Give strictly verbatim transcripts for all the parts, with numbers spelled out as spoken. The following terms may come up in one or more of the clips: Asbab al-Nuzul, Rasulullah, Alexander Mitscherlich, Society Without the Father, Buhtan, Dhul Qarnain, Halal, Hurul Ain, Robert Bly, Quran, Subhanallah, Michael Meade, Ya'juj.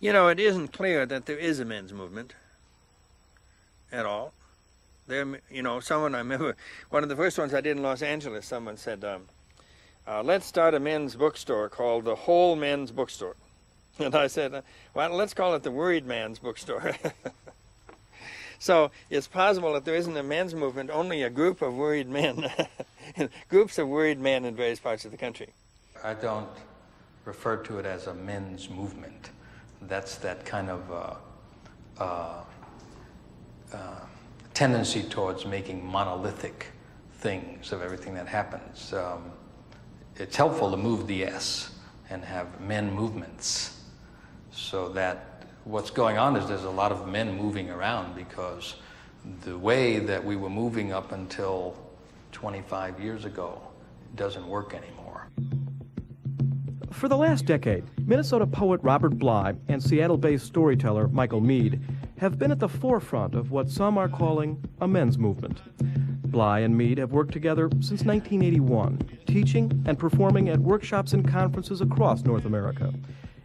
You know, it isn't clear that there is a men's movement at all. There, you know, someone, I remember, one of the first ones I did in Los Angeles, someone said, um, uh, let's start a men's bookstore called the Whole Men's Bookstore. And I said, well, let's call it the Worried Man's Bookstore. So it's possible that there isn't a men's movement, only a group of worried men, groups of worried men in various parts of the country. I don't refer to it as a men's movement. That's that kind of uh, uh, uh, tendency towards making monolithic things of everything that happens. Um, it's helpful to move the S and have men movements so that what's going on is there's a lot of men moving around, because the way that we were moving up until twenty-five years ago doesn't work anymore. For the last decade, Minnesota poet Robert Bly and Seattle-based storyteller Michael Meade have been at the forefront of what some are calling a men's movement. Bly and Meade have worked together since nineteen eighty-one, teaching and performing at workshops and conferences across North America.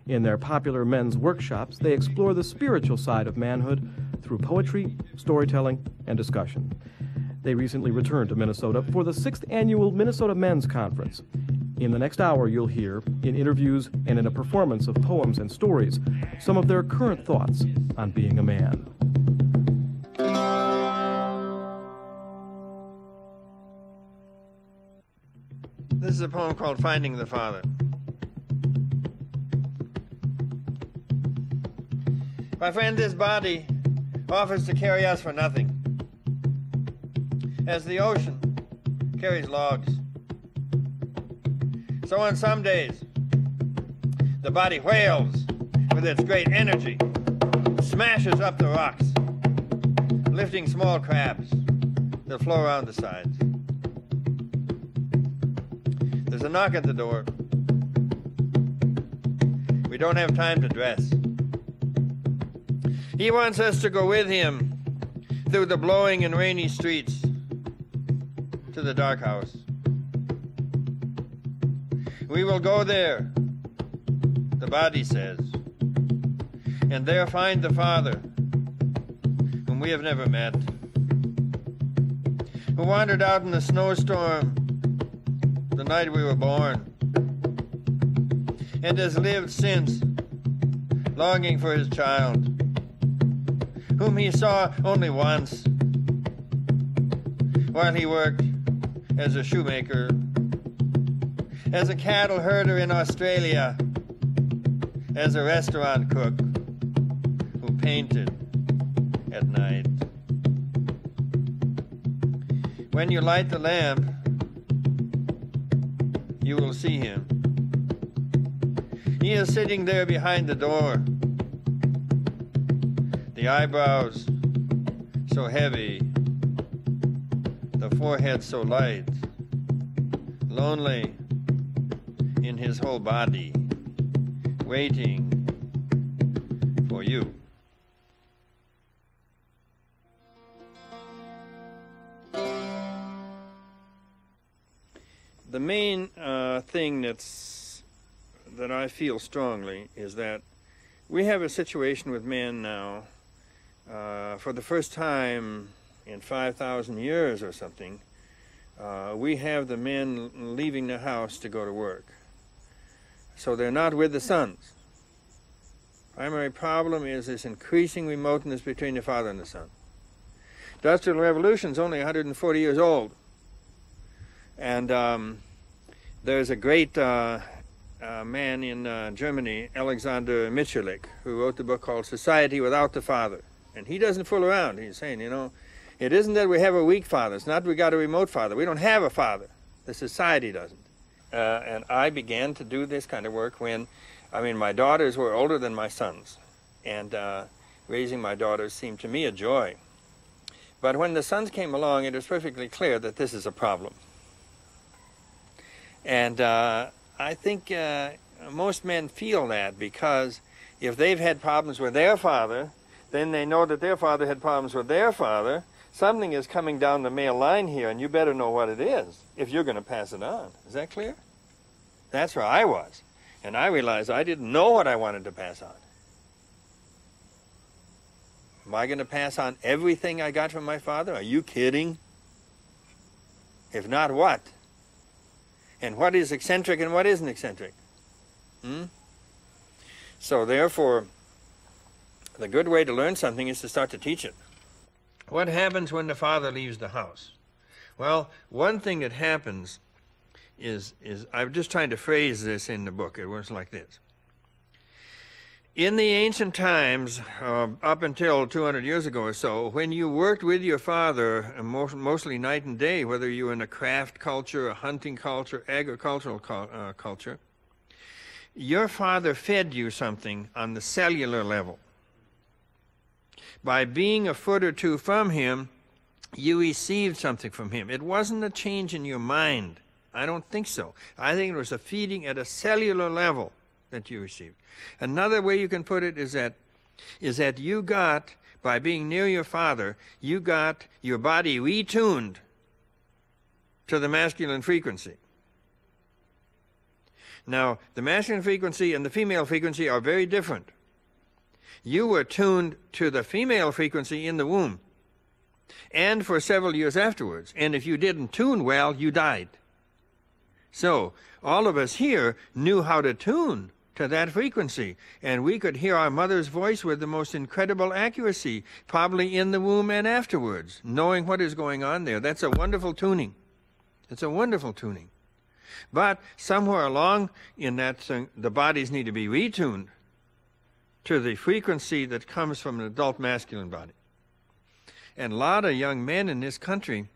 In their popular men's workshops, they explore the spiritual side of manhood through poetry, storytelling, and discussion. They recently returned to Minnesota for the sixth annual Minnesota Men's Conference. In the next hour, you'll hear, in interviews and in a performance of poems and stories, some of their current thoughts on being a man. This is a poem called Finding the Father. My friend, this body offers to carry us for nothing, as the ocean carries logs. So on some days, the body wails with its great energy, smashes up the rocks, lifting small crabs that flow around the sides. There's a knock at the door. We don't have time to dress. He wants us to go with him through the blowing and rainy streets to the dark house. We will go there, the body says, and there find the Father whom we have never met, who wandered out in the snowstorm the night we were born, and has lived since, longing for his child, whom he saw only once, while he worked as a shoemaker, as a cattle herder in Australia, as a restaurant cook who painted at night. When you light the lamp, you will see him. He is sitting there behind the door, the eyebrows so heavy, the forehead so light, lonely in his whole body, waiting for you. The main uh, thing that's, that I feel strongly is that we have a situation with men now Uh, for the first time in five thousand years or something, uh, we have the men leaving the house to go to work. So they're not with the sons. Primary problem is this increasing remoteness between the father and the son. Industrial Revolution is only one hundred forty years old. And um, there's a great uh, uh, man in uh, Germany, Alexander Mitscherlich, who wrote the book called Society Without the Father. And he doesn't fool around. He's saying, you know, it isn't that we have a weak father. It's not that we got a remote father. We don't have a father. The society doesn't. Uh, and I began to do this kind of work when, I mean, my daughters were older than my sons. And uh, raising my daughters seemed to me a joy. But when the sons came along, it was perfectly clear that this is a problem. And uh, I think uh, most men feel that, because if they've had problems with their father, then they know that their father had problems with their father. Something is coming down the male line here, and you better know what it is if you're going to pass it on. Is that clear? That's where I was. And I realized I didn't know what I wanted to pass on. Am I going to pass on everything I got from my father? Are you kidding? If not, what? And what is eccentric and what isn't eccentric? Hmm? So therefore, the good way to learn something is to start to teach it. What happens when the father leaves the house? Well, one thing that happens is, is I'm just trying to phrase this in the book. It works like this. In the ancient times, uh, up until two hundred years ago or so, when you worked with your father, most, mostly night and day, whether you were in a craft culture, a hunting culture, agricultural uh, culture, your father fed you something on the cellular level. By being a foot or two from him, you received something from him. It wasn't a change in your mind. I don't think so. I think it was a feeding at a cellular level that you received. Another way you can put it is that is that you got, by being near your father, you got your body retuned to the masculine frequency. Now, the masculine frequency and the female frequency are very different. You were tuned to the female frequency in the womb, and for several years afterwards. And if you didn't tune well, you died. So, all of us here knew how to tune to that frequency, and we could hear our mother's voice with the most incredible accuracy, probably in the womb and afterwards, knowing what is going on there. That's a wonderful tuning. It's a wonderful tuning. But somewhere along in that thing, the bodies need to be retuned to the frequency that comes from an adult masculine body. And a lot of young men in this country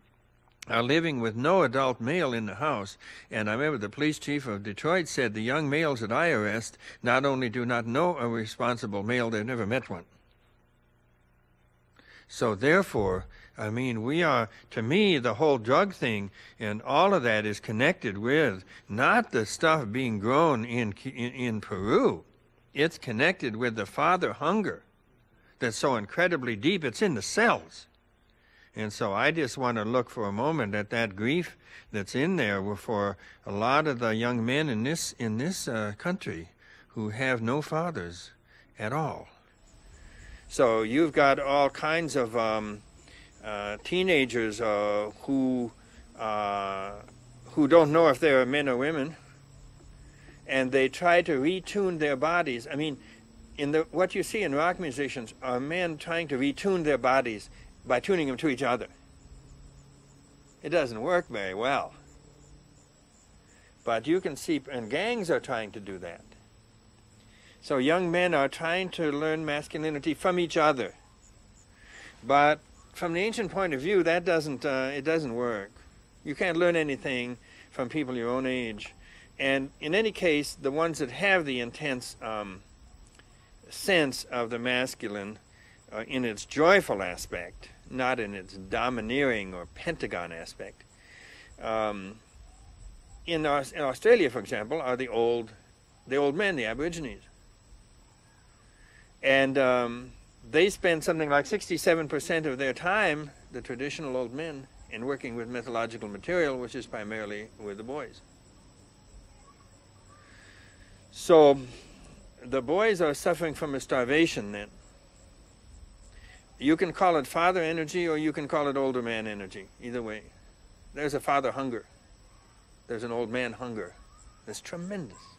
are living with no adult male in the house. And I remember the police chief of Detroit said the young males that I arrest not only do not know a responsible male, they've never met one. So therefore, I mean, we are, to me, the whole drug thing and all of that is connected with not the stuff being grown in, in, in Peru. It's connected with the father hunger that's so incredibly deep. It's in the cells. And so I just want to look for a moment at that grief that's in there for a lot of the young men in this, in this uh, country who have no fathers at all. So you've got all kinds of um, uh, teenagers uh, who, uh, who don't know if they're men or women, and they try to retune their bodies. I mean, in the, what you see in rock musicians are men trying to retune their bodies by tuning them to each other. It doesn't work very well. But you can see, and gangs are trying to do that. So young men are trying to learn masculinity from each other. But from the ancient point of view, that doesn't, uh, it doesn't work. You can't learn anything from people your own age. And in any case, the ones that have the intense um, sense of the masculine uh, in its joyful aspect, not in its domineering or pentagon aspect, um, in, in Australia, for example, are the old, the old men, the Aborigines. And um, they spend something like sixty-seven percent of their time, the traditional old men, in working with mythological material, which is primarily with the boys. So the boys are suffering from a starvation then. You can call it father energy or you can call it older man energy. Either way, there's a father hunger. There's an old man hunger. That's tremendous.